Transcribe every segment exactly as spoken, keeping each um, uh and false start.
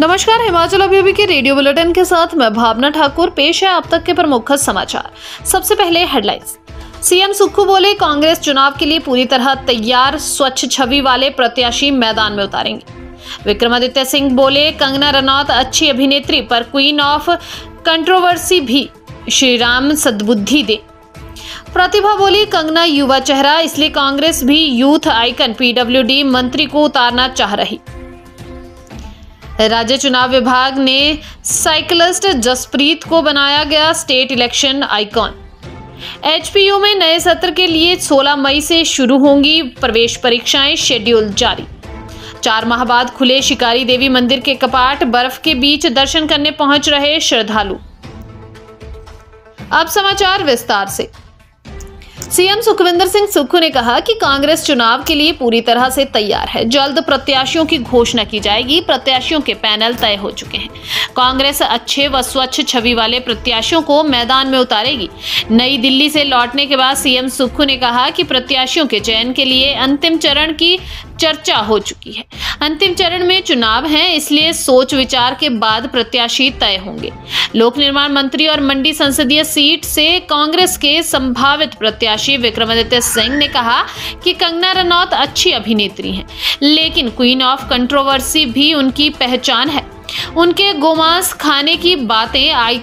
नमस्कार, हिमाचल अभी अभी के रेडियो बुलेटिन के साथ मैं भावना ठाकुर। पेश है अब तक के प्रमुख समाचार। सबसे पहले हेडलाइंस। सीएम सुक्खू बोले, कांग्रेस चुनाव के लिए पूरी तरह तैयार, स्वच्छ छवि वाले प्रत्याशी मैदान में उतारेंगे। विक्रमादित्य सिंह बोले, कंगना रनौत अच्छी अभिनेत्री पर क्वीन ऑफ कंट्रोवर्सी भी, श्री राम सद्बुद्धि दे। प्रतिभा बोली, कंगना युवा चेहरा, इसलिए कांग्रेस भी यूथ आइकन पीडब्ल्यूडी मंत्री को उतारना चाह रही। राज्य चुनाव विभाग ने साइकिलिस्ट जसप्रीत को बनाया गया स्टेट इलेक्शन आइकॉन। एचपीयू में नए सत्र के लिए सोलह मई से शुरू होंगी प्रवेश परीक्षाएं, शेड्यूल जारी। चार माह बाद खुले शिकारी देवी मंदिर के कपाट, बर्फ के बीच दर्शन करने पहुंच रहे श्रद्धालु। अब समाचार विस्तार से। सीएम सुखविंदर सिंह सुक्खू ने कहा कि कांग्रेस चुनाव के लिए पूरी तरह से तैयार है, जल्द प्रत्याशियों की घोषणा की जाएगी। प्रत्याशियों के पैनल तय हो चुके हैं। कांग्रेस अच्छे व स्वच्छ छवि वाले प्रत्याशियों को मैदान में उतारेगी। नई दिल्ली से लौटने के बाद सीएम सुक्खू ने कहा कि प्रत्याशियों के चयन के लिए अंतिम चरण की चर्चा हो चुकी है। अंतिम चरण में चुनाव है, इसलिए सोच विचार के बाद प्रत्याशी तय होंगे। लोक निर्माण मंत्री और मंडी संसदीय सीट से कांग्रेस के संभावित प्रत्याशी विक्रमादित्य सिंह ने कहा कि कंगना रनौत अच्छी अभिनेत्री हैं, लेकिन क्वीन ऑफ कंट्रोवर्सी भी उनकी पहचान है। उनके गोमांस खाने की बातें आई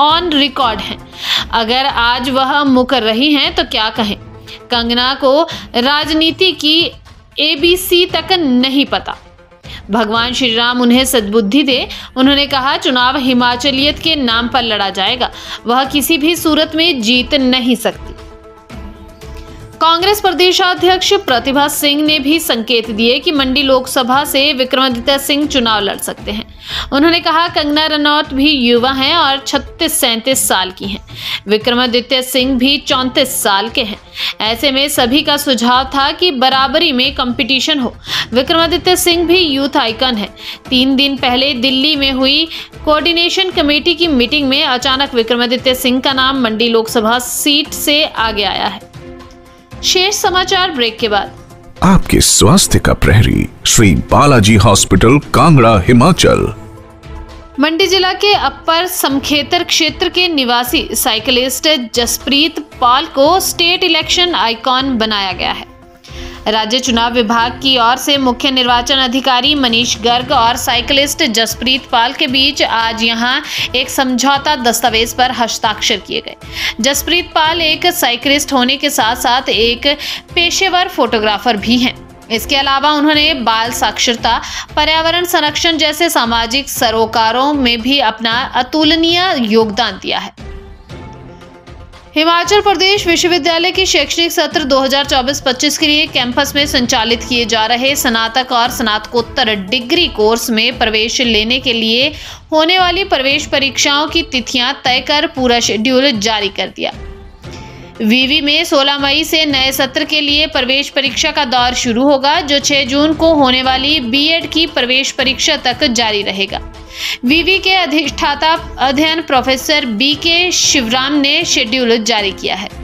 ऑन रिकॉर्ड हैं। अगर आज वह मुकर रही हैं तो क्या कहें। कंगना को राजनीति की एबीसी तक नहीं पता। भगवान श्री राम उन्हें सद्बुद्धि दे। उन्होंने कहा, चुनाव हिमाचलियत के नाम पर लड़ा जाएगा, वह किसी भी सूरत में जीत नहीं सकती। कांग्रेस प्रदेशाध्यक्ष प्रतिभा सिंह ने भी संकेत दिए कि मंडी लोकसभा से विक्रमादित्य सिंह चुनाव लड़ सकते हैं। उन्होंने कहा, कंगना रनौत भी युवा हैं और छत्तीस सैंतीस साल की हैं। विक्रमादित्य सिंह भी चौंतीस साल के हैं। ऐसे में सभी का सुझाव था कि बराबरी में कंपटीशन हो। विक्रमादित्य सिंह भी यूथ आइकन है। तीन दिन पहले दिल्ली में हुई कोऑर्डिनेशन कमेटी की मीटिंग में अचानक विक्रमादित्य सिंह का नाम मंडी लोकसभा सीट से आगे आया है। शेष समाचार ब्रेक के बाद। आपके स्वास्थ्य का प्रहरी, श्री बालाजी हॉस्पिटल, कांगड़ा, हिमाचल। मंडी जिला के अपर समखेतर क्षेत्र के निवासी साइकिलिस्ट जसप्रीत पाल को स्टेट इलेक्शन आइकॉन बनाया गया है। राज्य चुनाव विभाग की ओर से मुख्य निर्वाचन अधिकारी मनीष गर्ग और साइकिलिस्ट जसप्रीत पाल के बीच आज यहां एक समझौता दस्तावेज पर हस्ताक्षर किए गए। जसप्रीत पाल एक साइकिलिस्ट होने के साथ साथ एक पेशेवर फोटोग्राफर भी हैं। इसके अलावा उन्होंने बाल साक्षरता, पर्यावरण संरक्षण जैसे सामाजिक सरोकारों में भी अपना अतुलनीय योगदान दिया है। हिमाचल प्रदेश विश्वविद्यालय के शैक्षणिक सत्र दो हज़ार चौबीस पच्चीस के लिए कैंपस में संचालित किए जा रहे स्नातक और स्नातकोत्तर डिग्री कोर्स में प्रवेश लेने के लिए होने वाली प्रवेश परीक्षाओं की तिथियां तय कर पूरा शेड्यूल जारी कर दिया। वीवी में सोलह मई से नए सत्र के लिए प्रवेश परीक्षा का दौर शुरू होगा, जो छह जून को होने वाली बीएड की प्रवेश परीक्षा तक जारी रहेगा। वीवी के अधिष्ठाता अध्ययन प्रोफेसर बी के शिवराम ने शेड्यूल जारी किया है।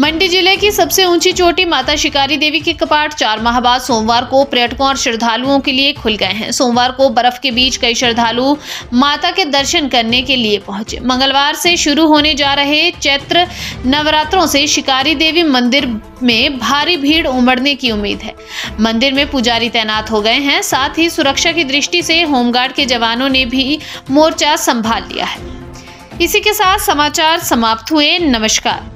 मंडी जिले की सबसे ऊंची चोटी माता शिकारी देवी के कपाट चार माह बाद सोमवार को पर्यटकों और श्रद्धालुओं के लिए खुल गए हैं। सोमवार को बर्फ के बीच कई श्रद्धालु माता के दर्शन करने के लिए पहुंचे। मंगलवार से शुरू होने जा रहे चैत्र नवरात्रों से शिकारी देवी मंदिर में भारी भीड़ उमड़ने की उम्मीद है। मंदिर में पुजारी तैनात हो गए हैं। साथ ही सुरक्षा की दृष्टि से होमगार्ड के जवानों ने भी मोर्चा संभाल लिया है। इसी के साथ समाचार समाप्त हुए। नमस्कार।